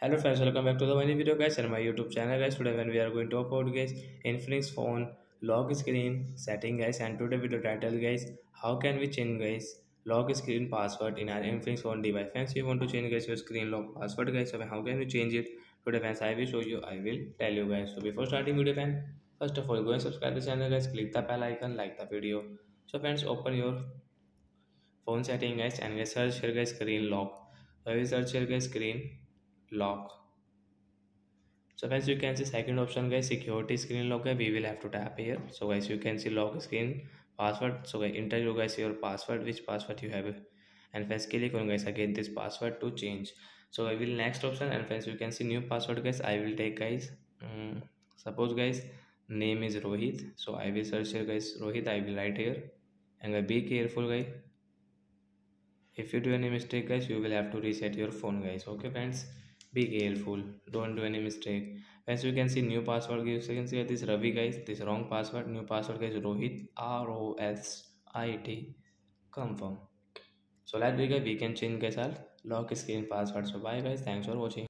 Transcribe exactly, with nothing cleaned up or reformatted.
Hello friends, welcome back to the mini video guys and my YouTube channel guys. Today when we are going to talk about guys Infinix phone lock screen setting guys, and today video title guys, how can we change guys lock screen password in our Infinix phone device. Friends, you want to change guys your screen lock password guys, so how can you change it today friends, I will show you, I will tell you guys. So before starting video friends, first of all go and subscribe the channel guys, click the bell icon, like the video. So friends, open your phone setting guys and guys search here guys screen lock. So I will search here guys screen lock. So guys you can see second option guys security screen lock, we will have to tap here. So guys you can see lock screen password, so guys enter you guys your password, which password you have, and friends click on guys again this password to change. So I will next option, and friends you can see new password guys, I will take guys um, suppose guys name is Rohit, so I will search here guys Rohit, I will write here, and guys be careful guys, if you do any mistake guys you will have to reset your phone guys. Okay friends, be careful, don't do any mistake. As you can see new password guys, you can see this Ravi guys, this wrong password, new password guys Rohit, R O S I T, confirm. So like we guys we can change guys our lock screen password. So bye guys, thanks for watching.